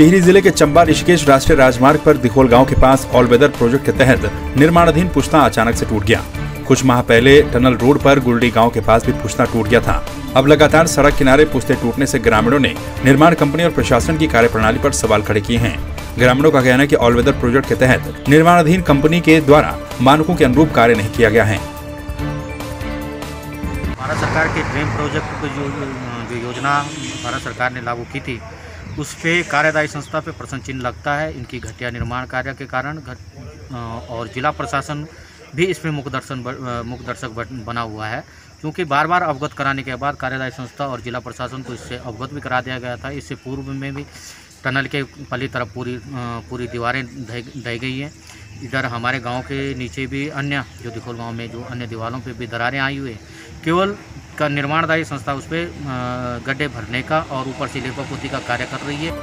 टिहरी जिले के चंबा ऋषिकेश राष्ट्रीय राजमार्ग पर दिखोल गांव के पास ऑल वेदर प्रोजेक्ट के तहत निर्माणाधीन पुश्ता अचानक से टूट गया। कुछ माह पहले टनल रोड पर गुल्डी गांव के पास भी पुश्ता टूट गया था। अब लगातार सड़क किनारे पुश्ते टूटने से ग्रामीणों ने निर्माण कंपनी और प्रशासन की कार्यप्रणाली पर सवाल खड़े किए हैं। ग्रामीणों का कहना है कि ऑल वेदर प्रोजेक्ट के तहत निर्माणाधीन कंपनी के द्वारा मानकों के अनुरूप कार्य नहीं किया गया है। भारत सरकार के ड्रीम प्रोजेक्ट जो योजना भारत सरकार ने लागू की थी, उस पे कार्यदायी संस्था पे प्रश्न चिन्ह लगता है। इनकी घटिया निर्माण कार्य के कारण और जिला प्रशासन भी इसमें मुख्य दर्शक बना हुआ है, क्योंकि बार बार अवगत कराने के बाद कार्यदायी संस्था और जिला प्रशासन को इससे अवगत भी करा दिया गया था। इससे पूर्व में भी टनल के पली तरफ पूरी दीवारें ढह गई हैं। इधर हमारे गांव के नीचे भी अन्य जो दिखोल गांव में जो अन्य दीवारों पे भी दरारें आई हुई है। केवल का निर्माणदायी संस्था उस पर गड्ढे भरने का और ऊपर से लेपापोती का कार्य कर रही है।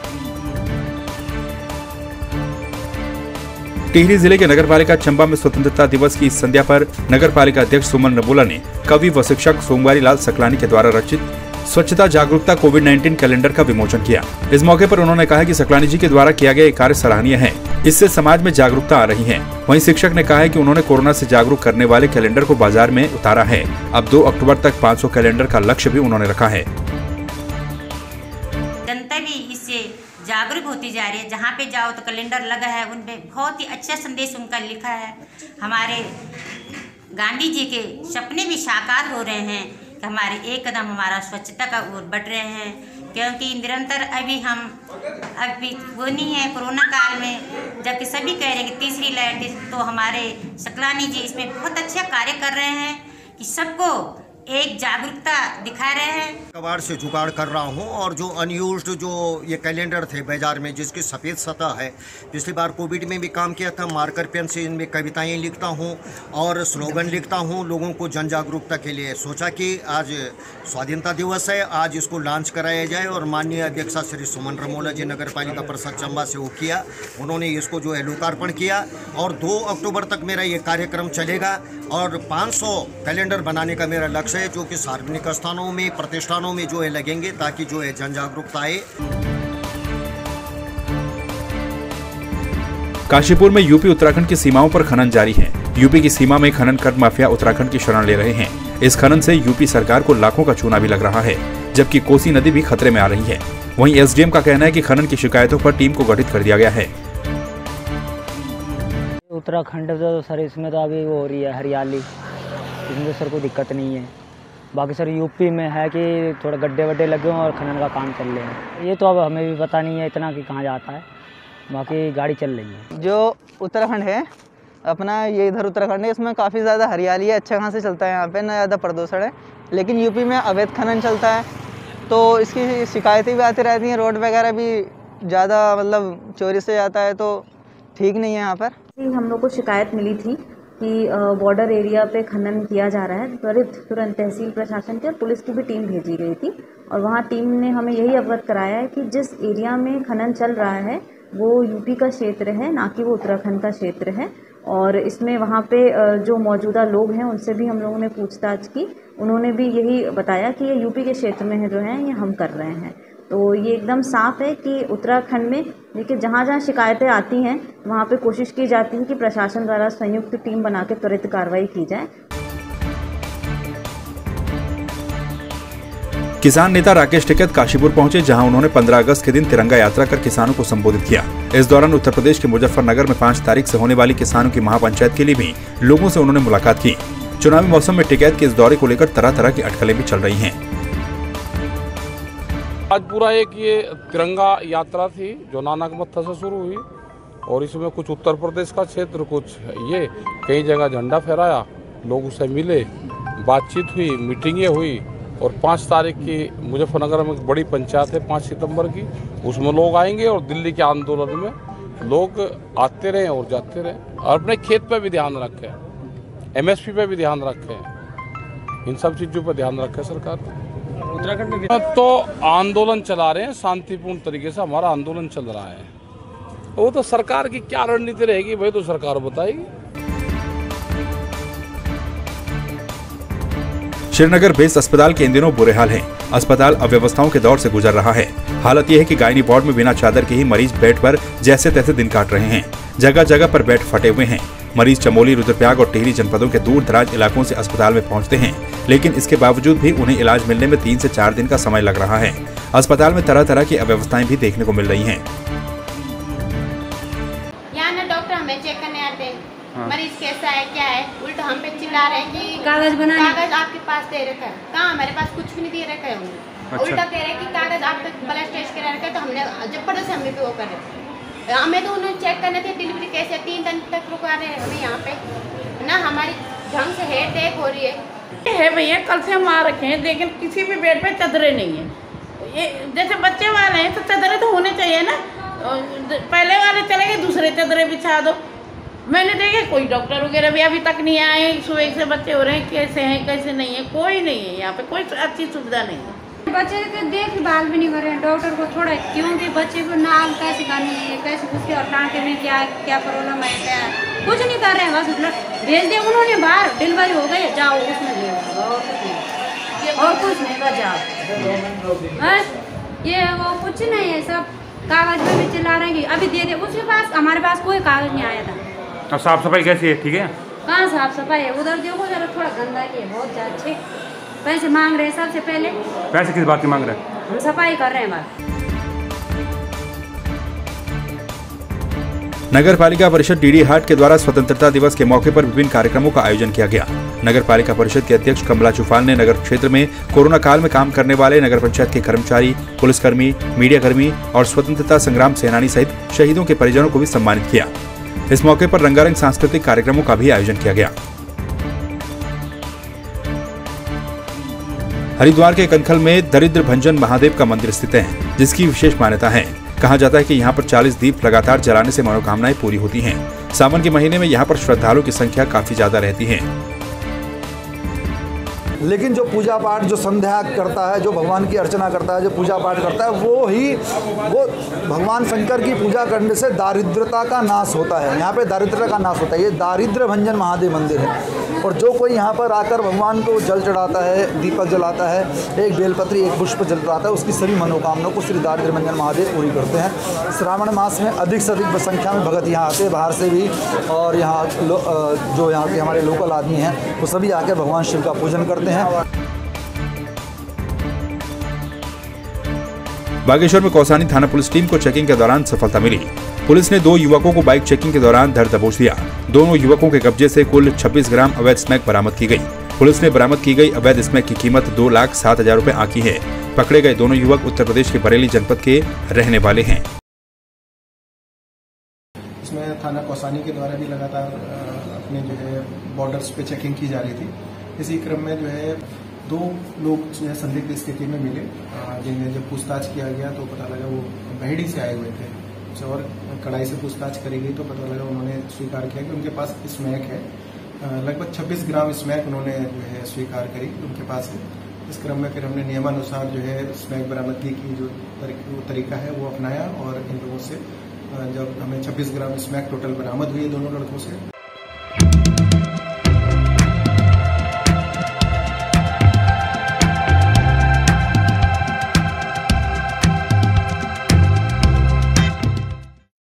टिहरी जिले के नगरपालिका चंबा में स्वतंत्रता दिवस की इस संध्या पर नगरपालिका अध्यक्ष सुमन नबोला ने कवि व शिक्षक सोमवार लाल सकलानी के द्वारा रचित स्वच्छता जागरूकता कोविड-19 कैलेंडर का विमोचन किया। इस मौके पर उन्होंने कहा कि सकलानी जी के द्वारा किया गया कार्य सराहनीय है, इससे समाज में जागरूकता आ रही है। वहीं शिक्षक ने कहा है कि उन्होंने कोरोना से जागरूक करने वाले कैलेंडर को बाजार में उतारा है। अब 2 अक्टूबर तक 500 कैलेंडर का लक्ष्य भी उन्होंने रखा है। जनता भी इससे जागरूक होती जा रही है। जहाँ पे जाओ तो कैलेंडर लगा है, उनमें बहुत ही अच्छा संदेश उनका लिखा है। हमारे गांधी जी के सपने भी साकार हो रहे हैं। हमारे एक कदम हमारा स्वच्छता का ओर बढ़ रहे हैं, क्योंकि निरंतर अभी वो नहीं है कोरोना काल में, जबकि सभी कह रहे हैं कि तीसरी लहर, तो हमारे सकलानी जी इसमें बहुत अच्छा कार्य कर रहे हैं कि सबको एक जागरूकता दिखा रहे हैं। कबाड़ से जुगाड़ कर रहा हूँ और जो अनयूज्ड जो ये कैलेंडर थे बाजार में, जिसकी सफ़ेद सतह है, पिछली बार कोविड में भी काम किया था। मार्कर पेन से इनमें कविताएं लिखता हूँ और स्लोगन लिखता हूँ लोगों को जन जागरूकता के लिए। सोचा कि आज स्वाधीनता दिवस है, आज इसको लॉन्च कराया जाए और माननीय अध्यक्षा श्री सुमन नबोला जी नगर पालिका परिषद चंबा से वो किया, उन्होंने इसको जो है लोकार्पण किया और 2 अक्टूबर तक मेरा ये कार्यक्रम चलेगा और 500 कैलेंडर बनाने का मेरा लक्ष्य है, जो कि सार्वजनिक स्थानों में प्रतिष्ठानों में जो है लगेंगे, ताकि जो है जन जागरूकता आए। काशीपुर में यूपी उत्तराखंड की सीमाओं पर खनन जारी है। यूपी की सीमा में खनन कर माफिया उत्तराखंड की शरण ले रहे हैं। इस खनन से यूपी सरकार को लाखों का चूना भी लग रहा है, जबकि कोसी नदी भी खतरे में आ रही है। वहीं एसडीएम का कहना है कि खनन की शिकायतों पर टीम को गठित कर दिया गया है। उत्तराखंड सर इसमें तो अभी वो हो रही है हरियाली, इसमें सर कोई दिक्कत नहीं है। बाकी सर यूपी में है कि थोड़ा गड्ढे वड्ढे लगे हों और खनन का काम चल रहे हैं। ये तो अब हमें भी पता नहीं है इतना कि कहाँ जाता है, बाकी गाड़ी चल रही है। जो उत्तराखंड है अपना, ये इधर उत्तराखंड है, इसमें काफ़ी ज़्यादा हरियाली है, अच्छा खासा चलता है यहाँ पे, ना ज़्यादा प्रदूषण है। लेकिन यूपी में अवैध खनन चलता है, तो इसकी शिकायतें भी आती रहती हैं। रोड वगैरह भी ज़्यादा मतलब चोरी से जाता है, तो ठीक नहीं है। यहाँ पर हम लोग को शिकायत मिली थी कि बॉर्डर एरिया पे खनन किया जा रहा है। तुरंत तहसील प्रशासन की और पुलिस की भी टीम भेजी गई थी और वहाँ टीम ने हमें यही अवगत कराया है कि जिस एरिया में खनन चल रहा है वो यूपी का क्षेत्र है, ना कि वो उत्तराखंड का क्षेत्र है। और इसमें वहाँ पे जो मौजूदा लोग हैं उनसे भी हम लोगों ने पूछताछ की, उन्होंने भी यही बताया कि ये यूपी के क्षेत्र में है, जो है ये हम कर रहे हैं। तो ये एकदम साफ है कि उत्तराखंड में देखिए जहाँ जहाँ शिकायतें आती हैं वहाँ पे कोशिश की जाती है कि प्रशासन द्वारा संयुक्त टीम बना के त्वरित कार्रवाई की जाए। किसान नेता राकेश टिकैत काशीपुर पहुंचे, जहां उन्होंने 15 अगस्त के दिन तिरंगा यात्रा कर किसानों को संबोधित किया। इस दौरान उत्तर प्रदेश के मुजफ्फरनगर में 5 तारीख से होने वाली किसानों की महापंचायत के लिए भी लोगों से उन्होंने मुलाकात की। चुनावी मौसम में टिकैत के इस दौरे को लेकर तरह तरह की अटकलें भी चल रही है। आज पूरा एक ये तिरंगा यात्रा थी जो नानक मत्था से शुरू हुई और इसमें कुछ उत्तर प्रदेश का क्षेत्र, कुछ ये कई जगह झंडा फहराया, लोग उससे मिले, बातचीत हुई, मीटिंगें हुई और 5 तारीख की मुजफ्फरनगर में बड़ी पंचायत है 5 सितंबर की, उसमें लोग आएंगे और दिल्ली के आंदोलन में लोग आते रहे और जाते रहे। और अपने खेत पर भी ध्यान रखें, MSP पर भी ध्यान रखें, इन सब चीज़ों पर ध्यान रखें सरकार। उत्तराखंड में तो आंदोलन चला रहे हैं, शांतिपूर्ण तरीके से हमारा आंदोलन चल रहा है। वो तो सरकार की क्या रणनीति रहेगी वही तो सरकार बताएगी। श्रीनगर बेस अस्पताल के इन दिनों बुरे हाल है। अस्पताल अव्यवस्थाओं के दौर से गुजर रहा है। हालत यह है कि गायनी वार्ड में बिना चादर के ही मरीज बेड पर जैसे तैसे दिन काट रहे हैं। जगह जगह पर बेड फटे हुए हैं। मरीज चमोली, रुद्रप्रयाग और टिहरी जनपदों के दूर दराज इलाकों से अस्पताल में पहुंचते हैं, लेकिन इसके बावजूद भी उन्हें इलाज मिलने में 3 से 4 दिन का समय लग रहा है। अस्पताल में तरह तरह की अव्यवस्थाएं भी देखने को मिल रही हैं। यहाँ ना डॉक्टर हमें चेक करने आते हैं मरीज कैसा है क्या है, उल्टा हम पे चिल्ला रहे हैं कि कागज आपके पास दे रखा है। कहाँ हमारे पास कुछ भी नहीं दे रखा है। उल्टा कह रहे हैं कि कागज आपके ब्लड टेस्ट करा रखा है, तो हमने जबरदस्ती हमें भी वो कर रहे। हमें तो उन्होंने चेक करने थे डिलीवरी कैसे, 3 दिन तक रुका रहे हैं हमें यहाँ पे ना। हमारी ढंग से हेड टेक हो रही है भैया। कल से हम आ रखे हैं, लेकिन किसी भी बेड पे चदरें नहीं है। ये जैसे बच्चे वाले हैं तो चदरें तो होने चाहिए ना। पहले वाले चले गए, दूसरे चदरें बिछा दो। मैंने देखे कोई डॉक्टर वगैरह भी अभी तक नहीं आए। 101 से बच्चे हो रहे हैं, कैसे हैं कैसे नहीं है, कोई नहीं है यहाँ पे। कोई अच्छी सुविधा नहीं है। बच्चे की देखभाल भी नहीं कर रहे हैं डॉक्टर को थोड़ा, क्योंकि बच्चे को नाम कैसे करनी है, कैसे उसके और टाँके में क्या क्या प्रॉब्लम है, क्या कुछ नहीं कर रहे हैं। बस ब्लड भेज दिया उन्होंने बाहर, डिलीवरी हो गई, जाओ उसमें और कुछ नहीं बस जाओ। बस ये वो कुछ नहीं है, सब कागज में भी चिल्ला रहे हैं कि अभी दे दे। उसके पास हमारे पास कोई कागज नहीं आया था। और साफ सफाई कैसी है? ठीक है, कहाँ साफ सफाई है? उधर देखो जरा, थोड़ा गंदगी है बहुत अच्छे। पैसे मांग रहे हैं सबसे पहले। पैसे किस बात के मांग रहे हैं? हम सफाई कर रहे हैं बात। नगर पालिका परिषद डी डी हाट के द्वारा स्वतंत्रता दिवस के मौके पर विभिन्न कार्यक्रमों का आयोजन किया गया। नगर पालिका परिषद के अध्यक्ष कमला चुफाल ने नगर क्षेत्र में कोरोना काल में काम करने वाले नगर पंचायत के कर्मचारी, पुलिसकर्मी, मीडियाकर्मी और स्वतंत्रता संग्राम सेनानी सहित शहीदों के परिजनों को भी सम्मानित किया। इस मौके पर रंगारंग सांस्कृतिक कार्यक्रमों का भी आयोजन किया गया। हरिद्वार के कनखल में दरिद्र भंजन महादेव का मंदिर स्थित है, जिसकी विशेष मान्यता है। कहा जाता है कि यहाँ पर 40 दीप लगातार जलाने से मनोकामनाएं पूरी होती हैं। सावन के महीने में यहाँ पर श्रद्धालुओं की संख्या काफी ज्यादा रहती है। लेकिन जो पूजा पाठ, जो संध्या करता है, जो भगवान की अर्चना करता है, जो पूजा पाठ करता है, वो भगवान शंकर की पूजा करने से दारिद्रता का नाश होता है। यहाँ पे दारिद्रता का नाश होता है। ये दारिद्र भंजन महादेव मंदिर है। और जो कोई यहाँ पर आकर भगवान को जल चढ़ाता है, दीपक जलाता है, एक बेलपत्री, एक पुष्प जल चढ़ाता है, उसकी सभी मनोकामनाओं को श्री दारिद्र भंजन महादेव पूरी करते हैं। श्रावण मास में अधिक से अधिक संख्या में भगत यहाँ आते हैं, बाहर से भी, और यहाँ जो यहाँ के हमारे लोकल आदमी हैं वो सभी आकर भगवान शिव का पूजन करते हैं। बागेश्वर में कौसानी थाना पुलिस टीम को चेकिंग के दौरान सफलता मिली। पुलिस ने 2 युवकों को बाइक चेकिंग के दौरान धर दबोच दिया। दोनों युवकों के कब्जे से कुल 26 ग्राम अवैध स्मैक बरामद की गई। पुलिस ने बरामद की गई अवैध स्मैक की कीमत 2,07,000 रुपए आंकी है। पकड़े गए दोनों युवक उत्तर प्रदेश के बरेली जनपद के रहने वाले हैं। इसमें थाना कौसानी के द्वारा भी लगातार अपने जो है बॉर्डर्स पे चेकिंग की जा रही थी। इसी क्रम में जो है 2 लोग जो है संदिग्ध स्थिति में मिले, जिन्हें जब पूछताछ किया गया तो पता लगा वो बहड़ी से आए हुए थे। और कड़ाई से पूछताछ करी गई तो पता लगा उन्होंने स्वीकार किया कि उनके पास स्मैक है। लगभग 26 ग्राम स्मैक उन्होंने जो है स्वीकार करी उनके पास है। इस क्रम में फिर हमने नियमानुसार जो है स्मैक बरामदगी की जो तरीका है वो अपनाया और इन लोगों से जब हमें 26 ग्राम स्मैक टोटल बरामद हुई दोनों लड़कों से।